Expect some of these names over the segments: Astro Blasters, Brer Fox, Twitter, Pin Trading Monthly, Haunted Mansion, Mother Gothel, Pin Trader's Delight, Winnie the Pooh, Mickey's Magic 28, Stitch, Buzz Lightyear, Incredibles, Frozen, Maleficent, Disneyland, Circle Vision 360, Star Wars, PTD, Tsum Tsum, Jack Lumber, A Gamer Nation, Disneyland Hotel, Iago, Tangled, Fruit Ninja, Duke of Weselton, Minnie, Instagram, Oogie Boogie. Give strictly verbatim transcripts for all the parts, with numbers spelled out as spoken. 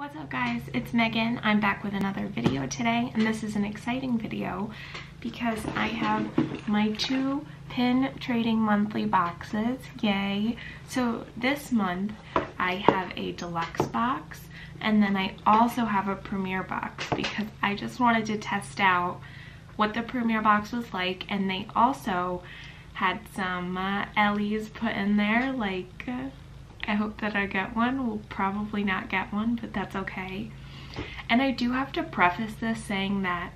What's up guys, it's Megan. I'm back with another video today, and this is an exciting video because I have my two pin trading monthly boxes, yay. So this month I have a deluxe box, and then I also have a premiere box because I just wanted to test out what the premiere box was like, and they also had some uh, Ellie's put in there, like uh, I hope that I get one. We'll probably not get one, but that's okay. And I do have to preface this saying that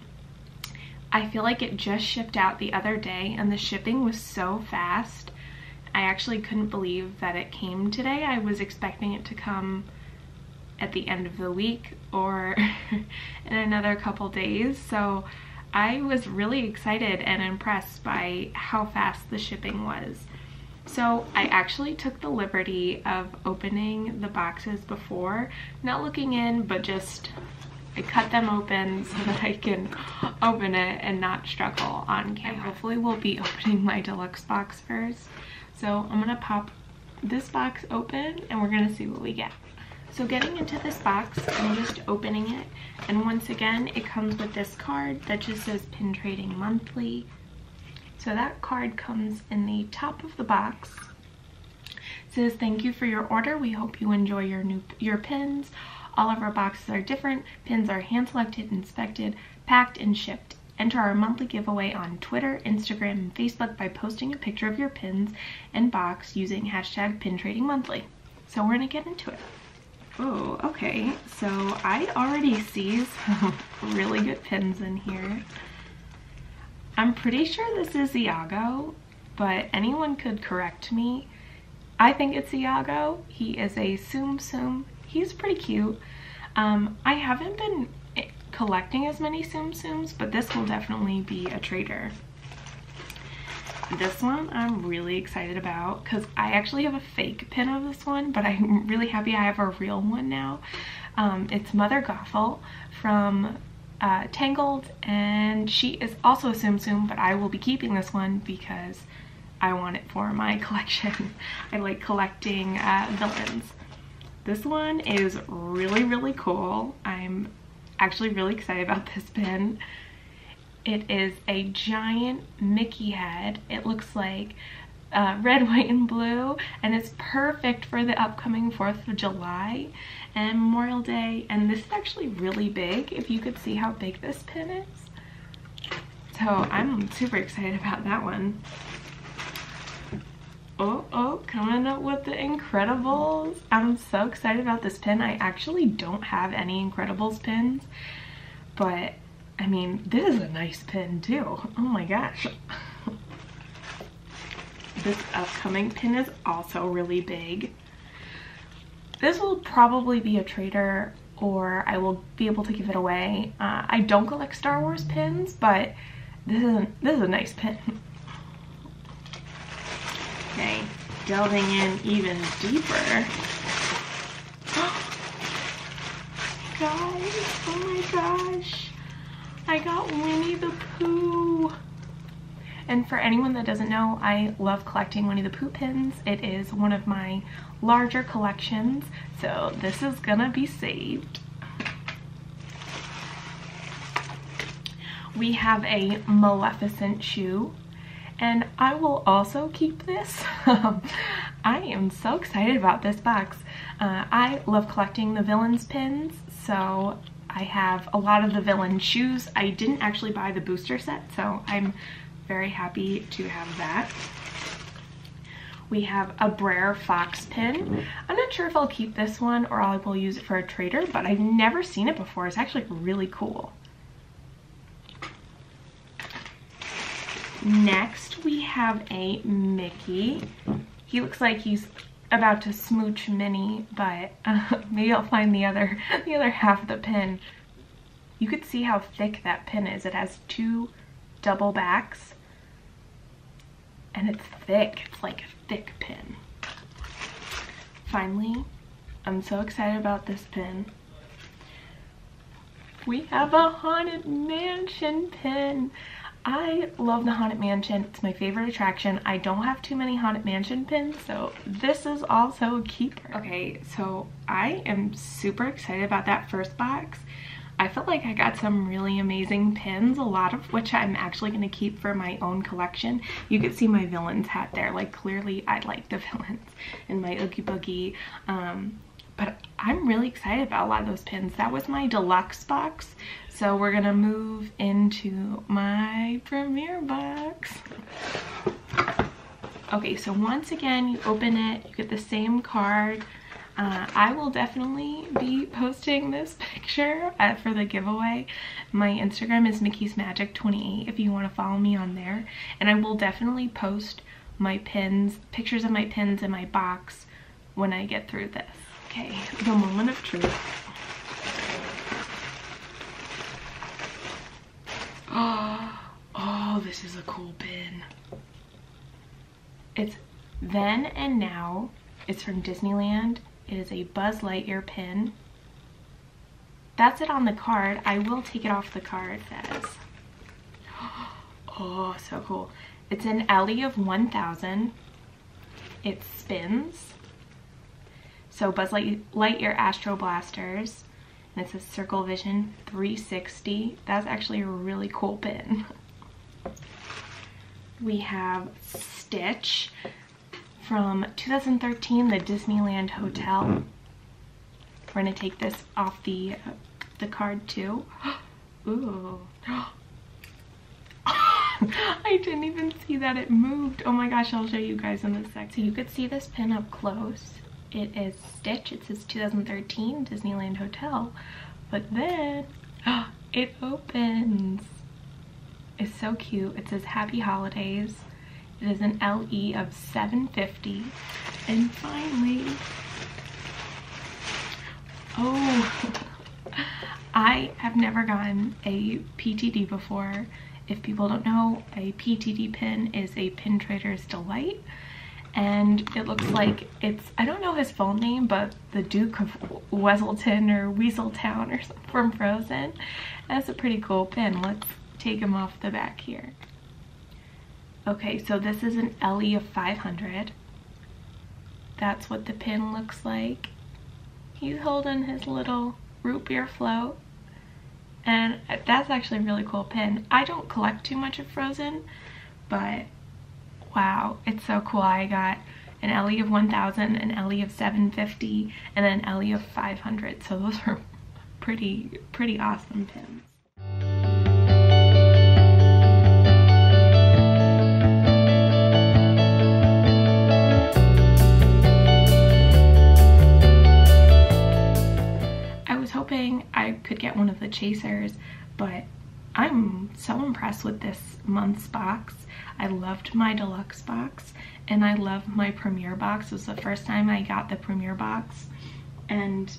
I feel like it just shipped out the other day, and the shipping was so fast. I actually couldn't believe that it came today. I was expecting it to come at the end of the week or in another couple days. So I was really excited and impressed by how fast the shipping was. So I actually took the liberty of opening the boxes before, not looking in, but just I cut them open so that I can open it and not struggle on camera. Hopefully we'll be opening my deluxe box first. So I'm gonna pop this box open and we're gonna see what we get. So getting into this box, I'm just opening it, and once again it comes with this card that just says Pin Trading Monthly. So that card comes in the top of the box. It says, "Thank you for your order. We hope you enjoy your new your pins. All of our boxes are different. Pins are hand selected, inspected, packed, and shipped. Enter our monthly giveaway on Twitter, Instagram, and Facebook by posting a picture of your pins and box using hashtag Pin Trading Monthly." So we're gonna get into it. Oh, okay. So I already see some really good pins in here. I'm pretty sure this is Iago, but anyone could correct me. I think it's Iago. He is a Tsum Tsum. He's pretty cute. Um, I haven't been collecting as many Tsum Tsums, but this will definitely be a trader. This one I'm really excited about because I actually have a fake pin of this one, but I'm really happy I have a real one now. Um, it's Mother Gothel from Uh, Tangled, and she is also a Tsum Tsum, but I will be keeping this one because I want it for my collection. I like collecting uh, villains. This one is really, really cool. I'm actually really excited about this pin. It is a giant Mickey head. It looks like uh, red, white, and blue, and it's perfect for the upcoming fourth of July. And Memorial Day, and this is actually really big, if you could see how big this pin is. So I'm super excited about that one. Oh, oh, coming up with the Incredibles. I'm so excited about this pin. I actually don't have any Incredibles pins, but I mean, this is a nice pin too. Oh my gosh. This upcoming pin is also really big. This will probably be a trader, or I will be able to give it away. Uh, I don't collect Star Wars pins, but this is a, this is a nice pin. Okay, delving in even deeper. Guys, oh my gosh. I got Winnie the Pooh. And for anyone that doesn't know, I love collecting Winnie the Pooh pins. It is one of my larger collections, so this is gonna be saved. We have a Maleficent shoe, and I will also keep this. I am so excited about this box. Uh, I love collecting the villains pins, so I have a lot of the villain shoes. I didn't actually buy the booster set, so I'm very happy to have that. We have a Brer Fox pin. I'm not sure if I'll keep this one or I will use it for a trader, but I've never seen it before. It's actually really cool. Next, we have a Mickey. He looks like he's about to smooch Minnie, but uh, maybe I'll find the other, the other half of the pin. You could see how thick that pin is. It has two double backs, and it's thick. It's like a thick pin. Finally, I'm so excited about this pin. We have a Haunted Mansion pin. I love the Haunted Mansion. It's my favorite attraction. I don't have too many Haunted Mansion pins, so this is also a keeper. Okay, so I am super excited about that first box. I feel like I got some really amazing pins, a lot of which I'm actually going to keep for my own collection. You could see my villains hat there. Like, clearly I like the villains in my Oogie Boogie. Um, but I'm really excited about a lot of those pins. That was my deluxe box. So we're going to move into my premiere box. Okay, so once again, you open it, you get the same card. Uh, I will definitely be posting this picture uh, for the giveaway. My Instagram is Mickey's Magic twenty-eight if you want to follow me on there. And I will definitely post my pins, pictures of my pins in my box when I get through this. Okay, the moment of truth. Oh, oh, this is a cool pin. It's Then and Now. It's from Disneyland. It is a Buzz Lightyear pin. That's it on the card. I will take it off the card, it says. Oh, so cool. It's an Ellie of one thousand. It spins. So Buzz Lightyear Astro Blasters. And it says Circle Vision three sixty. That's actually a really cool pin. We have Stitch from two thousand thirteen, the Disneyland Hotel. We're gonna take this off the uh, the card too. Ooh. I didn't even see that it moved. Oh my gosh, I'll show you guys in a sec. So you could see this pin up close. It is Stitch, it says two thousand thirteen Disneyland Hotel. But then, it opens. It's so cute, it says Happy Holidays. It is an L E of seven fifty. And finally, oh, I have never gotten a P T D before. If people don't know, a P T D pin is a Pin Trader's Delight. And it looks like it's, I don't know his full name, but the Duke of Weselton or Weaseltown or something from Frozen. That's a pretty cool pin. Let's take him off the back here. Okay, so this is an Ellie of five hundred. That's what the pin looks like. He's holding his little root beer float. And that's actually a really cool pin. I don't collect too much of Frozen, but wow, it's so cool. I got an Ellie of one thousand, an Ellie of seven fifty, and an Ellie of five hundred. So those are pretty, pretty awesome pins. I could get one of the chasers, but I'm so impressed with this month's box. I loved my deluxe box and I love my premiere box. It was the first time I got the premiere box, and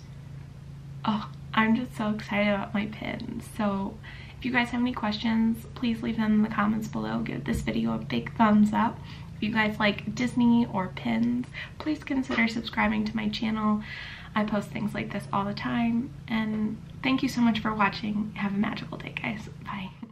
oh, I'm just so excited about my pins. So if you guys have any questions, please leave them in the comments below. Give this video a big thumbs up. If you guys like Disney or pins, please consider subscribing to my channel. I post things like this all the time, and thank you so much for watching. Have a magical day, guys. Bye.